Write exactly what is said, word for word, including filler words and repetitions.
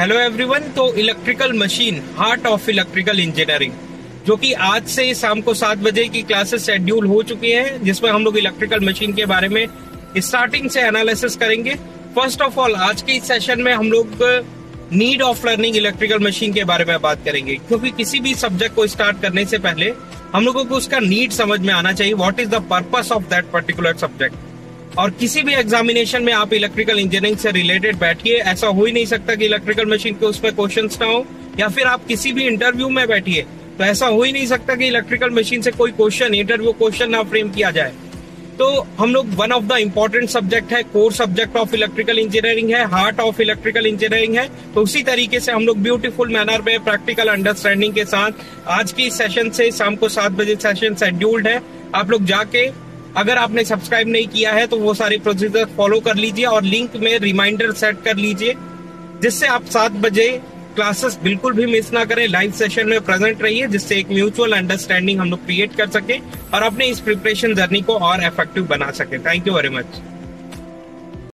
Hello everyone. तो electrical machine, heart of electrical engineering, जो कि आज से शाम को सात बजे की क्लासेस शेड्यूल हो चुकी हैं, जिसमें हम लोग इलेक्ट्रिकल मशीन के बारे में स्टार्टिंग से एनालिसिस करेंगे। फर्स्ट ऑफ ऑल आज के इस सेशन में हम लोग need of learning electrical machine के बारे में बात करेंगे, क्योंकि किसी भी सब्जेक्ट को स्टार्ट करने से पहले हम लोगों को उसका नीड समझ में आना चाहिए। What is the purpose of that particular subject. और किसी भी एग्जामिनेशन में आप इलेक्ट्रिकल इंजीनियरिंग से रिलेटेड बैठिए, ऐसा हो ही नहीं सकता कि इलेक्ट्रिकल मशीन के उसमें क्वेश्चंस ना हो। या फिर आप किसी भी इंटरव्यू में बैठिए, तो ऐसा हो ही नहीं सकता कि इलेक्ट्रिकल मशीन से कोई क्वेश्चन, इंटरव्यू क्वेश्चन ना फ्रेम किया जाए। तो हम लोग one of the important subject है, core subject of electrical engineering है, हार्ट ऑफ इलेक्ट्रिकल इंजीनियरिंग है। तो उसी तरीके से हम लोग ब्यूटीफुल मैनर में प्रैक्टिकल अंडरस्टैंडिंग के साथ आज की सेशन से शाम को सात बजे सेशन शेड्यूल्ड है। आप लोग जाके, अगर आपने सब्सक्राइब नहीं किया है तो वो सारे प्रोसीजर फॉलो कर लीजिए और लिंक में रिमाइंडर सेट कर लीजिए, जिससे आप सात बजे क्लासेस बिल्कुल भी मिस ना करें। लाइव सेशन में प्रेजेंट रहिए, जिससे एक म्यूचुअल अंडरस्टैंडिंग हम लोग क्रिएट कर सके और अपने इस प्रिपरेशन जर्नी को और इफेक्टिव बना सके। Thank you very much.